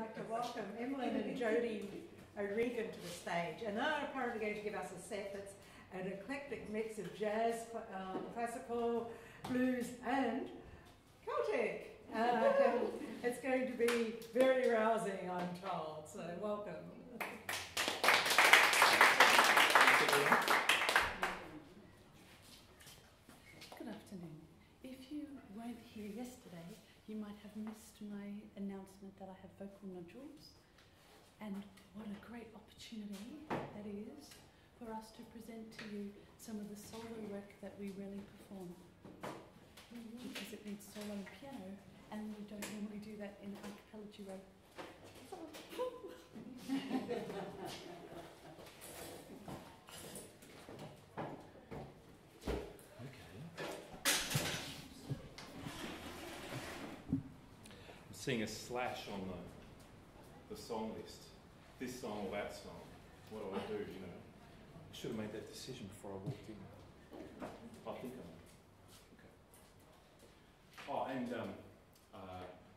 like to welcome Emmeline and Jody O'Regan to the stage, and they're apparently going to give us a set that's an eclectic mix of jazz, classical, blues and Celtic. It's going to be very rousing, I'm told, so welcome. Good afternoon. If you weren't here yesterday, you might have missed my announcement that I have vocal nodules, and what a great opportunity that is for us to present to you some of the solo work that we rarely perform, because it needs solo and piano, and we don't normally do that in a cappella duo. I'm seeing a slash on the song list. This song or that song. What do I do, you know? I should have made that decision before I walked in. I think I okay. Oh, and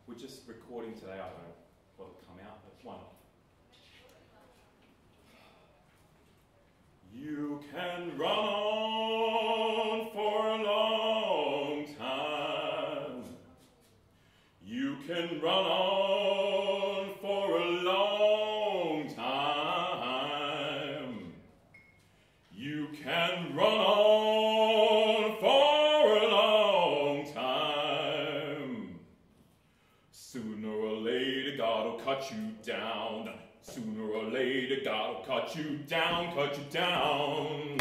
we're just recording today. I don't know what'll come out, but one. You can run on for a long time. You can run on for a long time. You can run on for a long time. Sooner or later, God'll cut you down. Sooner or later, God'll cut you down, cut you down.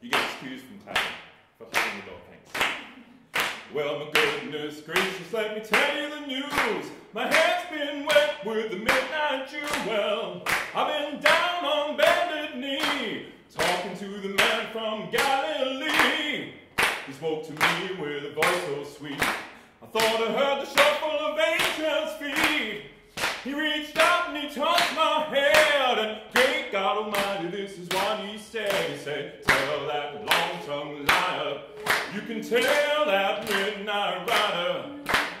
You get excused from clapping for holding the door, thanks. Well, my goodness gracious, let me tell you the news. My head's been wet with the midnight dew. Well, I've been down on bended knee, talking to the man from Galilee. He spoke to me with a voice so sweet, I thought I heard the shuffle of angels' feet. He reached out and he touched my head, and great God Almighty, this is what he said. He said, tell that long-tongued liar, you can tell that midnight rider,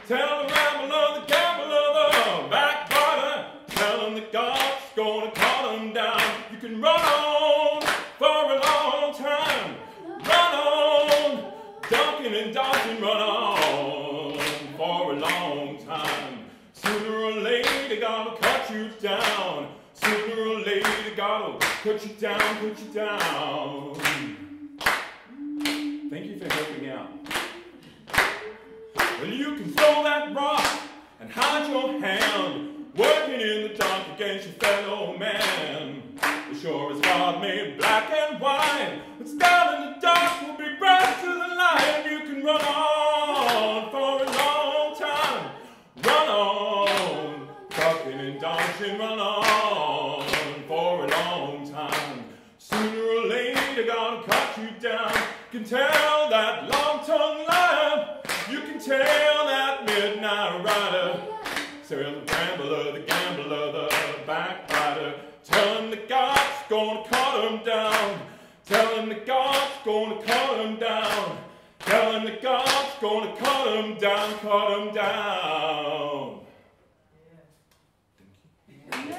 tell the rambler, the gambler, the backbiter, tell him that God's gonna call him down. You can run on for a long time, run on, ducking and dodging, run on for a long time. Sooner or later, God'll cut you down. Sooner or later, God'll cut you down, put you down. Thank you for helping out. Well, you can throw that rock and hide your hand, working in the dark against your fellow man. As sure as God made black and white, what's down in the dark will be bright to the light. You can run on for a long time. Run on, ducking and dodging, run on for a long time. Sooner or later, God'll cut you down. You can tell that long-tongued liar, you can tell that midnight rider, tell the rambler, the gambler, the backbiter. Tell him that God's gonna cut him down. Tell him that God's gonna cut him down. Tell him that God's gonna cut him down, cut him down. Yeah.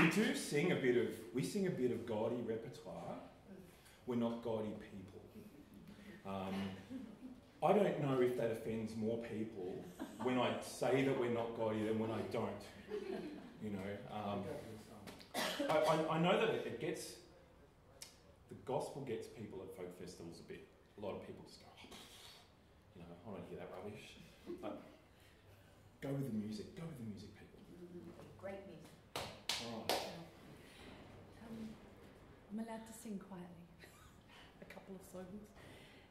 Yeah. We do sing a bit of, we sing a bit of gaudy repertoire. We're not gaudy people. I don't know if that offends more people when I say that we're not gaudy than when I don't. You know, I know that it gets, the gospel gets people at folk festivals a bit. A lot of people just go, oh, you know, I don't hear that rubbish. But go with the music, people. Great music. All right. I'm allowed to sing quietly a couple of songs.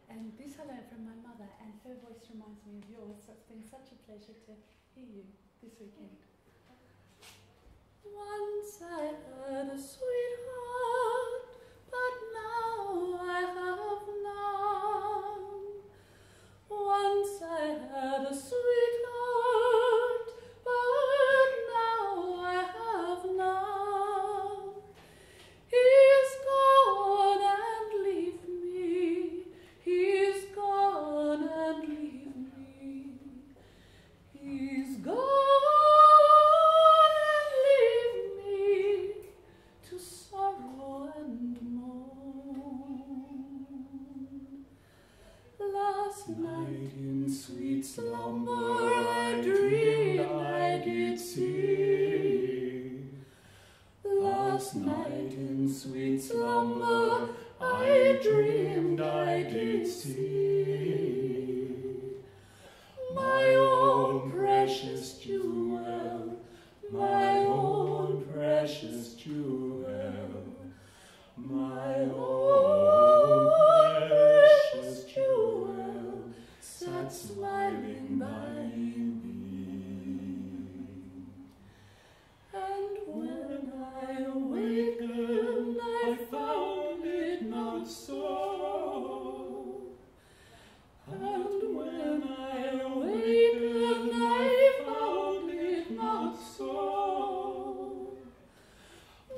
And this hello from my mother, and her voice reminds me of yours, so it's been such a pleasure to hear you this weekend. Once I had a sweetheart, but now I have none. Once I had a sweetheart, but now I have none. precious jewel, my own precious jewel, sat smiling by me. And when I awakened, I found it not so. And when I awakened, I found it not so.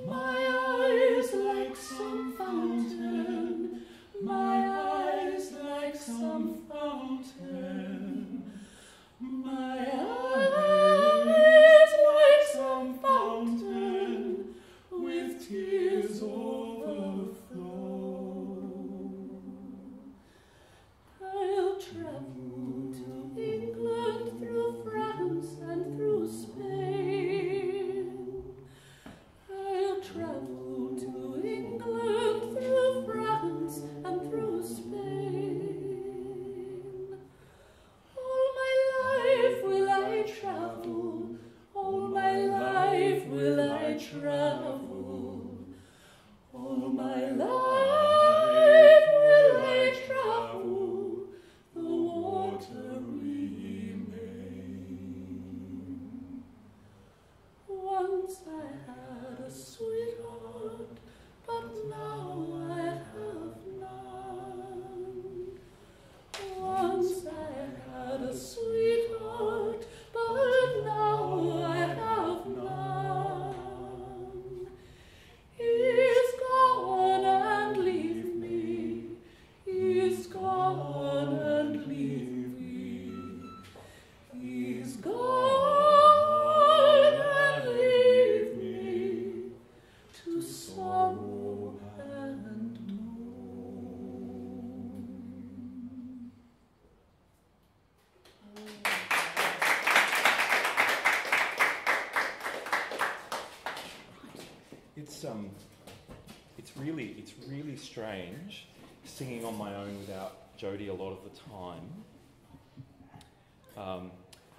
My eyes like some fountain, my eyes like some fountain, my eyes like some fountain, with tears overflow. I'll travel to England, through France and through Spain. I'll travel to England, through France and through Spain. All my life will I travel, all my life will I travel, all my life will I travel, the watery main. Once I had a sweetheart, but now I have none. Once I had a sweetheart, but now I have none. He's gone and leave me, he's gone and leave me, he's gone and leave me to sorrow and doom. It's really strange singing on my own without Jody a lot of the time,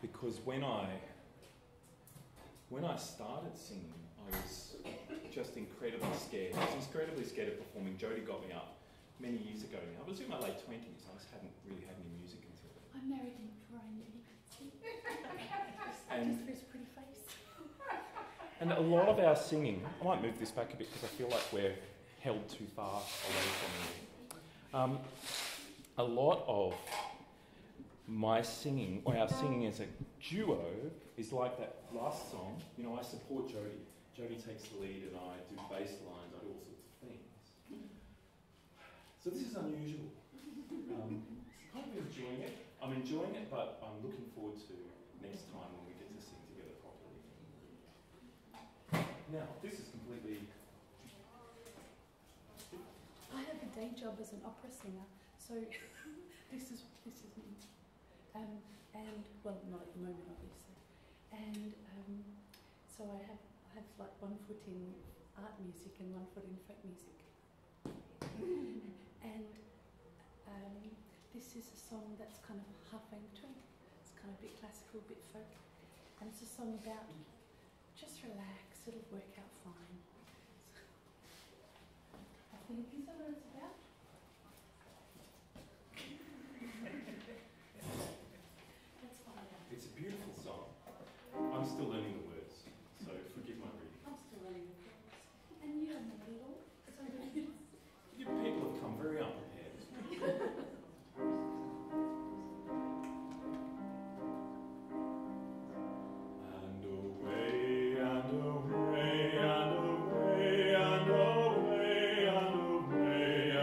because when I started singing, I was just incredibly scared. I was incredibly scared of performing. Jody got me up many years ago now. I was in my late 20s. I just hadn't really had any music until then. I married him before I knew him. Just for his pretty face. And a lot of our singing, I might move this back a bit because I feel like we're held too far away from me. A lot of my singing, or our singing as a duo, is like that last song. You know, I support Jody. Jody takes the lead and I do bass lines, I do all sorts of things. So this is unusual. I'm kind of enjoying it. I'm enjoying it, but I'm looking forward to next time when we get to sing together properly. Now, this is completely... I have a day job as an opera singer, so this is me. And well, not at the moment, obviously. And so I have like one foot in art music and one foot in folk music. And this is a song that's kind of halfway in between. It's kind of a bit classical, a bit folk, and it's a song about just relax, it'll work out fine. I think these are what it's about. That's fine. It's a beautiful song. I'm still learning the words, so forgive my reading. I'm still learning the words. And you have not at all. You people have come very unprepared. and away, and away, and away, and away, and away,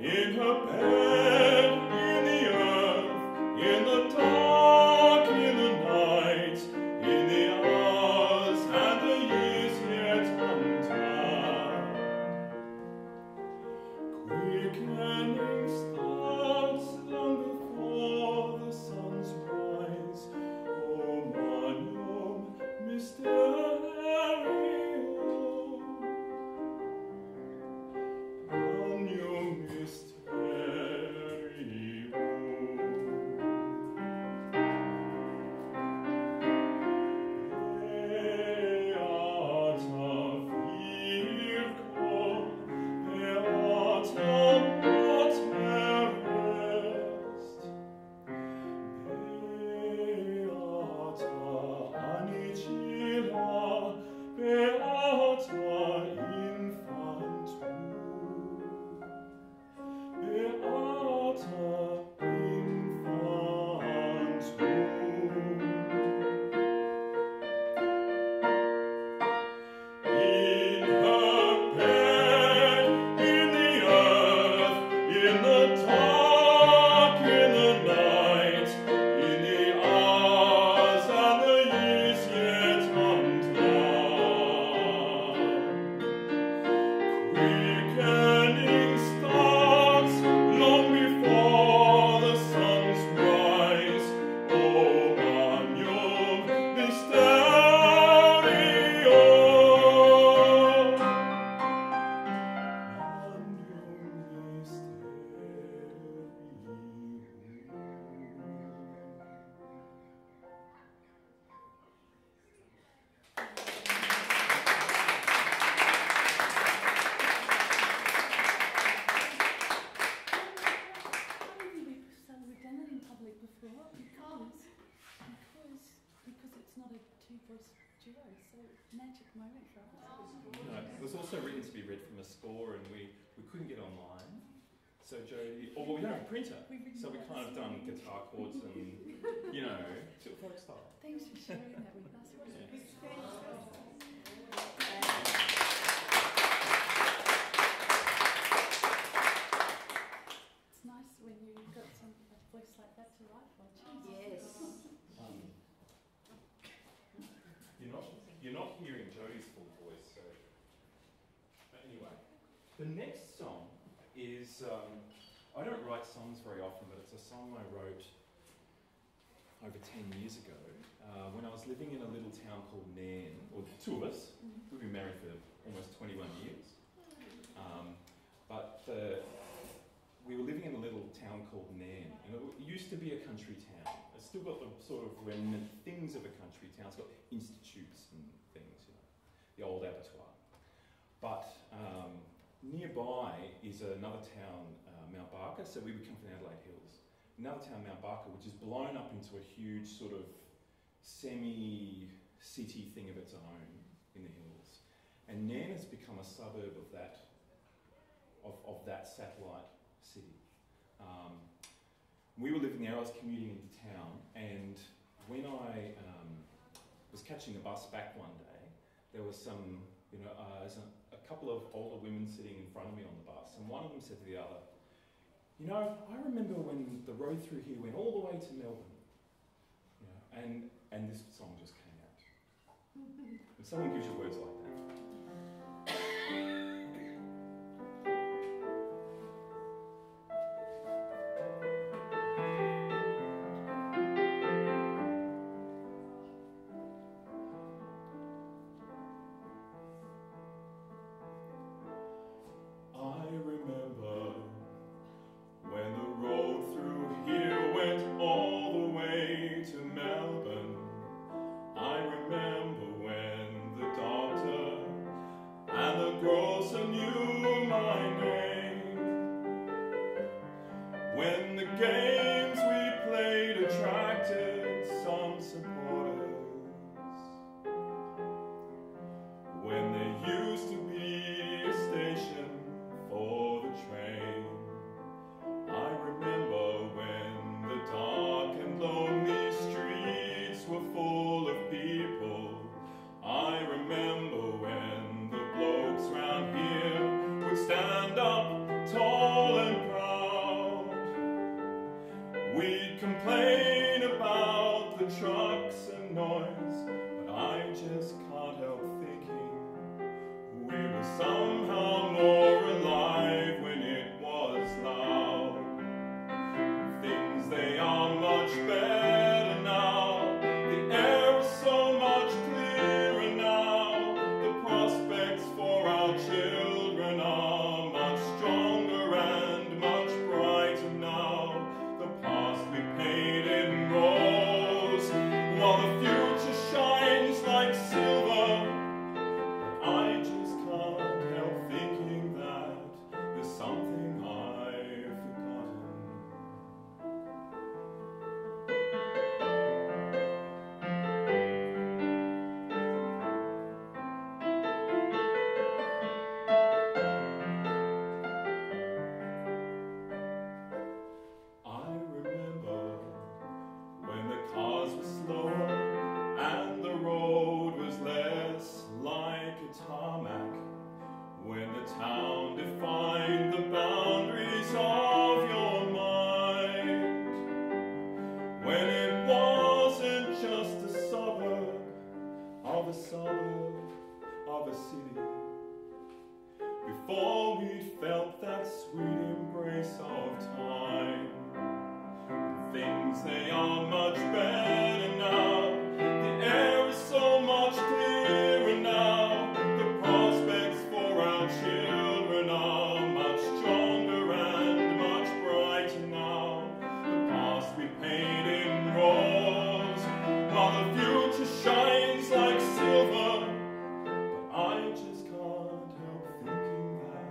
in her bed, in the earth, in the dark, in the night, in the hours and the years yet untimed. Quickening stars long before the sun's rise, O magnum mysterium. So Jody, well we don't have a printer, so we kind of done guitar chords and, you know, sort of folk style. Thanks for sharing that with us. It's nice when you've got some voice like that to write for. Yes. You're not hearing Jody's full voice, so. But anyway, the next song is, I don't write songs very often, but it's a song I wrote over 10 years ago when I was living in a little town called Nairn, or the two of us, we've been married for almost 21 years, but we were living in a little town called Nairn, and it used to be a country town. It's still got the sort of remnant things of a country town. It's got institutes and things, you know, the old abattoir, but nearby is another town, Mount Barker. So we would come from Adelaide Hills. Another town, Mount Barker, which is blown up into a huge sort of semi-city thing of its own in the hills. And Nairn has become a suburb of that satellite city. We were living there. I was commuting into town, and when I was catching the bus back one day, there was some, you know, a couple of older women sitting in front of me on the bus, and one of them said to the other, you know, I remember when the road through here went all the way to Melbourne, you know, and this song just came out. And someone gives you words like that. Stand up tall and proud. complain about the trucks and noise, but I just can't help thinking we were somehow more alive when it was loud. Things, they are much better now. The air is so much clearer now. The prospects for our children are much stronger and much brighter now. The past we painted in rose, while the future shines like silver. But I just can't help thinking that there's something I've forgotten. I remember when the cars were slower and the road was less like a tarmac, when the town defined the boundaries of your mind, when it wasn't just a suburb of a suburb of a city, before we'd felt that sweet embrace of time. Things, they are much better now. The air is so much clearer now. The prospects for our children are much stronger and much brighter now. The past we painted in rose, while the future shines like silver. But I just can't help thinking that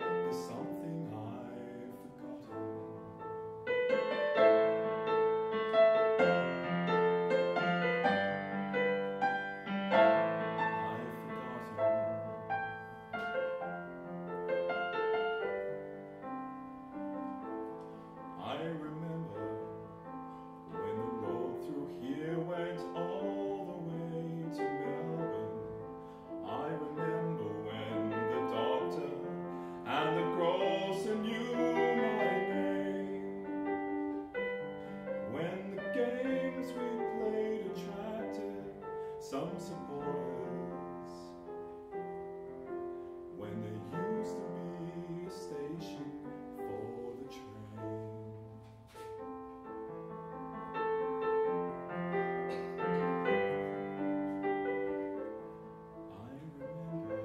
there's something I've forgotten. I've forgotten. I remember when the road through here went all the way to Melbourne. I remember when the doctor and the grocer knew my name, when the games we played attracted some supporters, when there used to be a station for the train. I remember. I remember.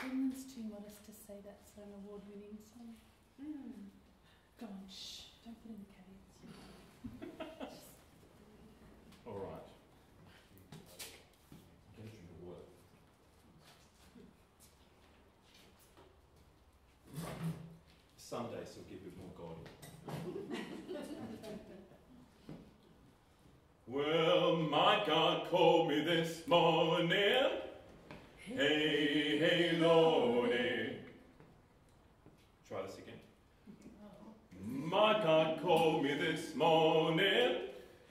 Women's too modest to say that's an award-winning song. Go on, shh, don't put in the caveats. All right. Get you to work. Some days he'll give it more God. Well, my God called me this morning. Hey, hey, Lordy. Try this again. My God called me this morning.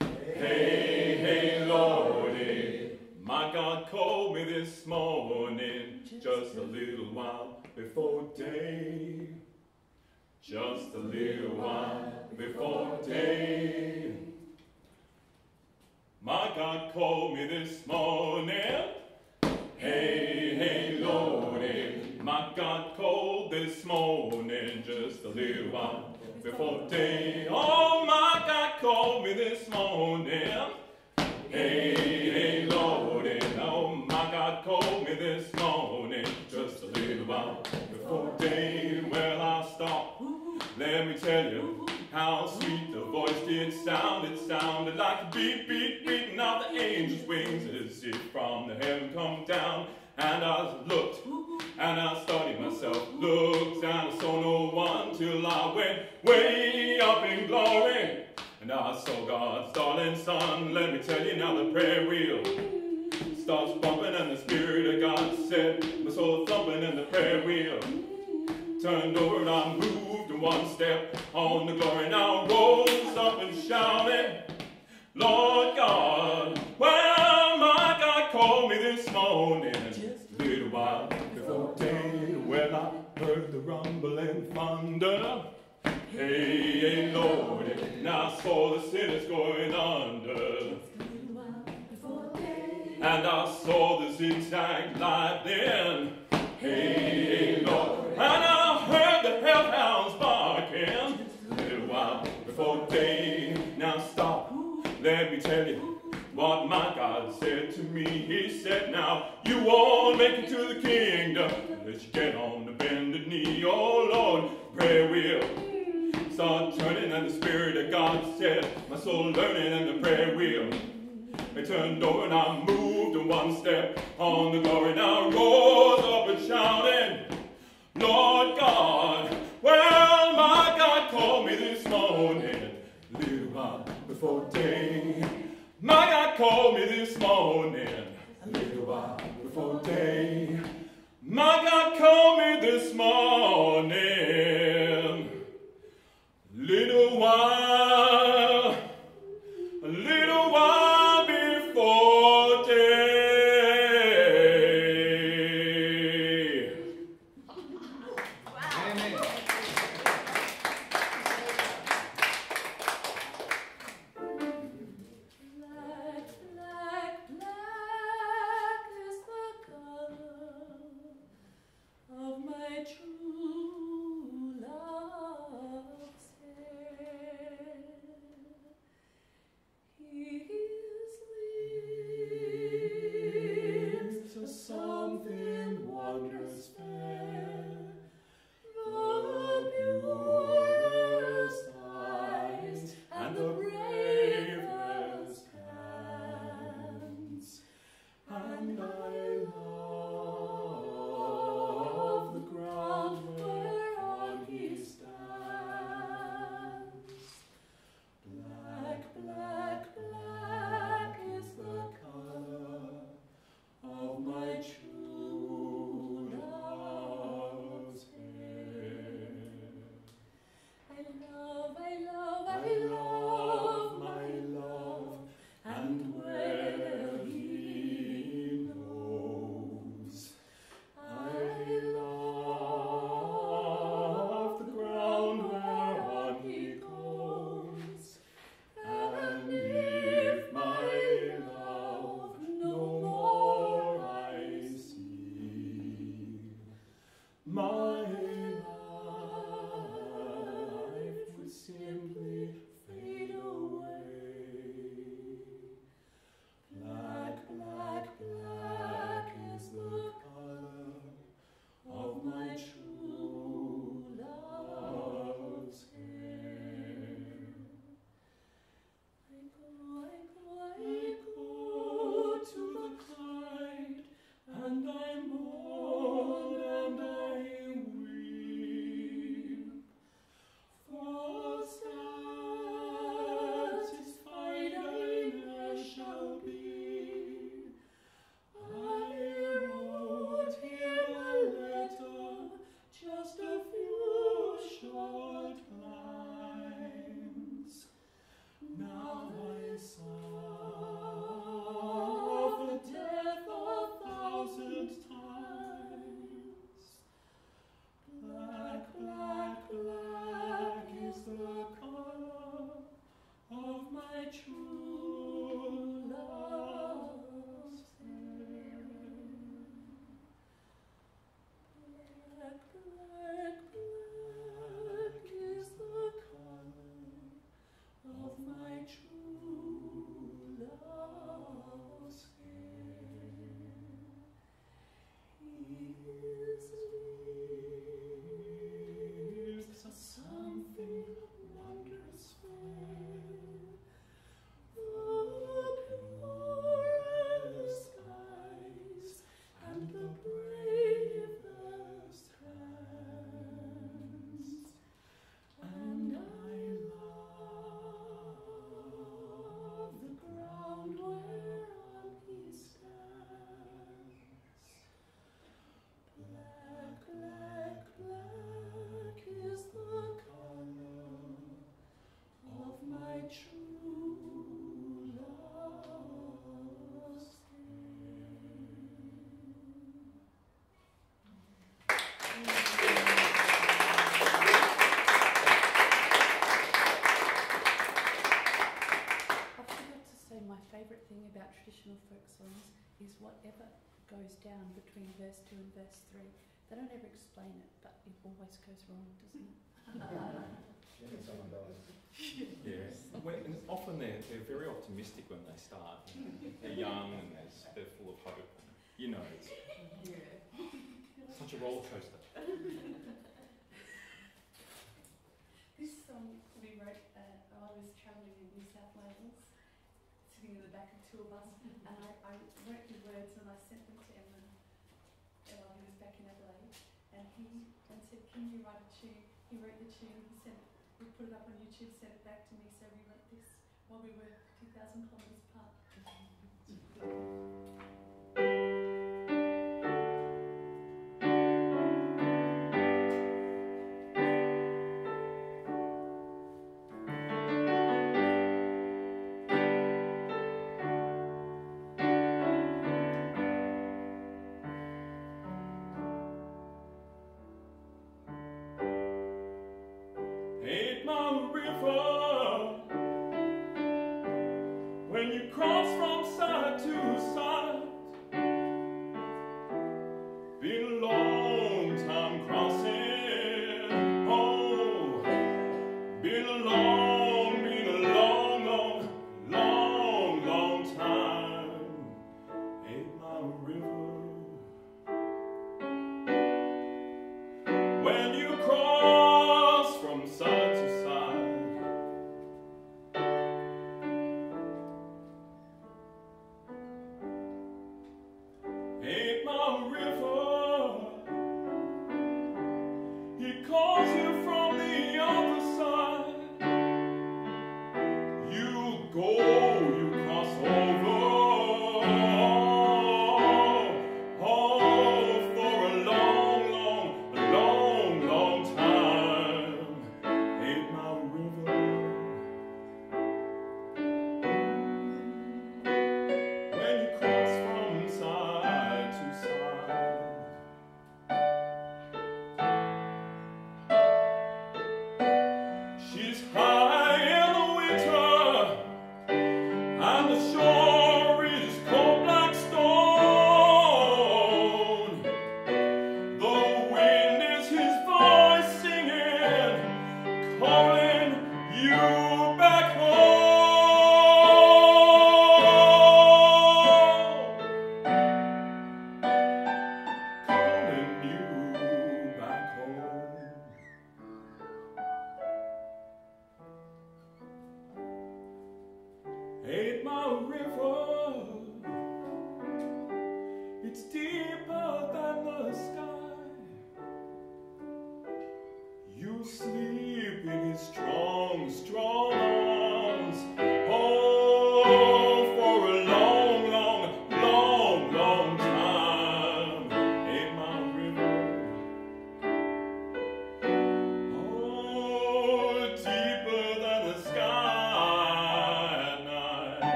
Hey, hey, Lordy. My God called me this morning, just a little while before day. Just a little while before day. My God called me this morning. Hey, hey, Lordy. My God called this morning, just a little while before day. Oh, my God called me this morning. Hey, hey, Lordy. Oh, my God called me this morning, just a little while before day. Well, I'll stop. Let me tell you how sweet the voice did sound. It sounded like the beat, beat, beating of the angel's wings, as if from the heaven come down. And I looked, and I studied myself, looked, and I saw no one till I went way up in glory. And I saw God's darling son, let me tell you now the prayer wheel starts bumping and the Spirit of God said, my soul thumping and the prayer wheel turned over and I moved in one step on the glory and I rose up and shouted, Lord God, well my God called me this morning, a little while before day when I heard the rumbling thunder. Hey, hey, Lord, and I saw the sinners going under. And I saw the zigzag light then. Hey, hey, Lord, and I heard the hellhounds barking. A little while before day. Now stop, let me tell you what my God said to me. He said, now, you won't make it to the kingdom unless you get on the bended knee. Oh, Lord, prayer wheel start turning and the Spirit of God said, my soul learning and the prayer wheel. I turned over and I moved in one step on the glory and I rose up and shouted, Lord God, well my God called me this morning, a little while before day. My God called me this morning, a little while before day. My God called me this morning. Little while, a little while before day. Wow. Amen. about traditional folk songs is whatever goes down between verse 2 and verse 3. They don't ever explain it, but it always goes wrong, doesn't it? Yeah, someone dies. Yes. When, often they're very optimistic when they start. They're young and they're full of hope. You know, it's such a roller coaster. This song we wrote while I was travelling in New South Wales, sitting in the back of two of us, and I wrote the words and I sent them to Emma, who was back in Adelaide, and said, "Can you write a tune?" He wrote the tune, he said, "We put it up on YouTube, sent it back to me," so we wrote this while we were 2,000 kilometres apart.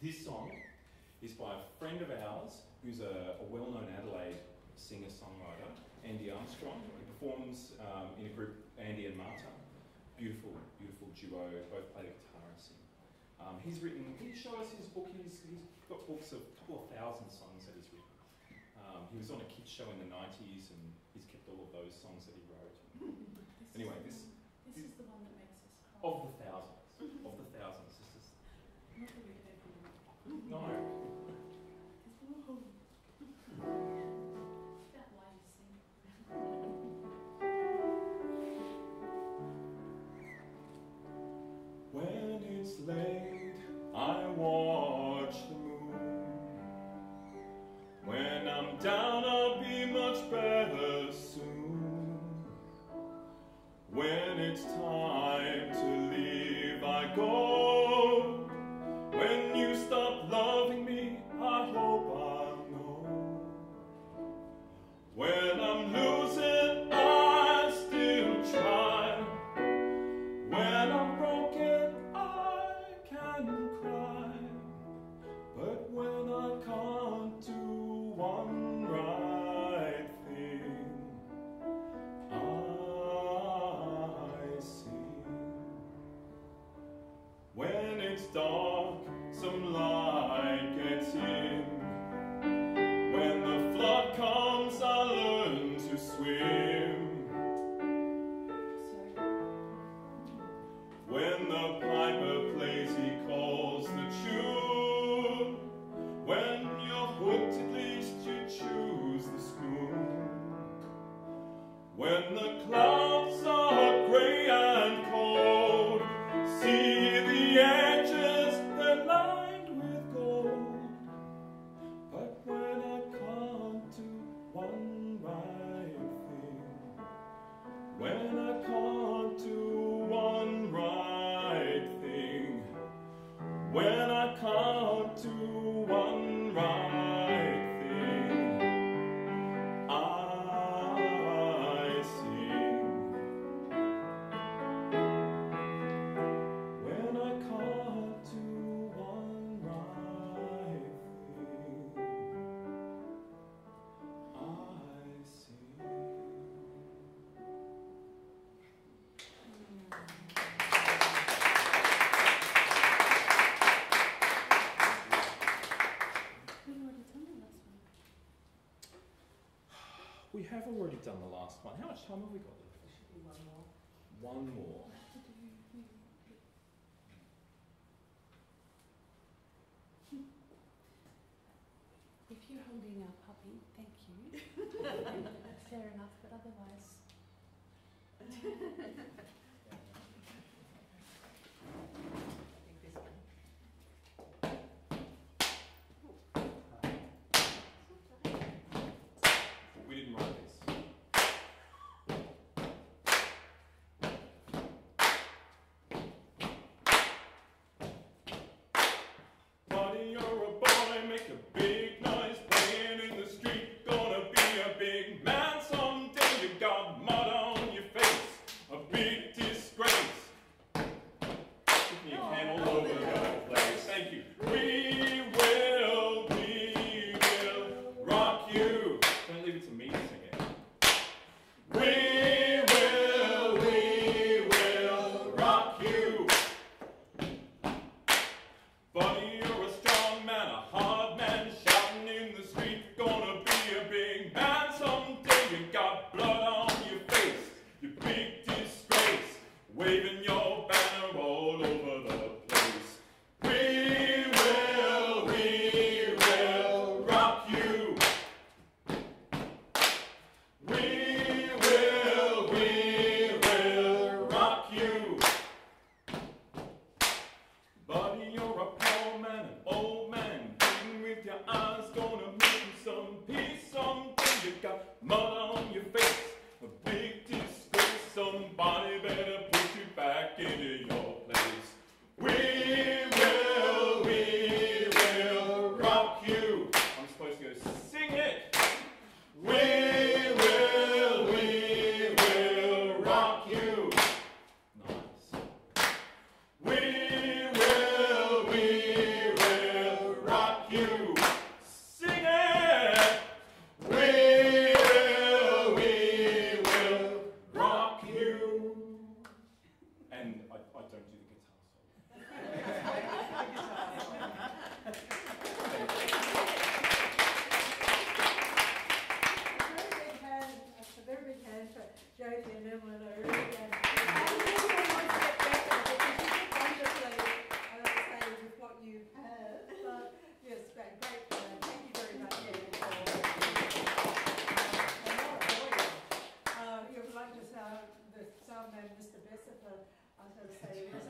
This song is by a friend of ours who's a well-known Adelaide singer-songwriter, Andy Armstrong. He performs in a group, Andy and Marta. Beautiful, beautiful duo, both play the guitar and sing. He's written, he showed us his book, he's got books of a couple of thousand songs that he's written. He was on a kids show in the 90s and he's kept all of those songs that he wrote. Anyway, this is the one that makes us cry. Of the thousands, of the thousands. This is not that we could ever know. No. When it's since late I watch the moon. When I'm down I'll be much better soon. When it's time to leave I go. When you stop loving me I hope I'll know. When I'm losing I still try. When I'm broken I can cry. But when I can't do one right thing I sing. When it's dark some light gets in. When the flood comes I learn to swim. When the piper plays he calls the tune. When you're hooked at least you choose the spoon. When the clouds are grey and cold, see the edges lined with gold. But when I can't do one right thing, when I can't do one right thing, when I can't do one right thing, I sing. When I can't do We have already done the last one. How much time have we got left? There should be one more. One more. If you're holding our puppy, thank you. That's fair enough, but otherwise. Mr. Besser, I was going to say,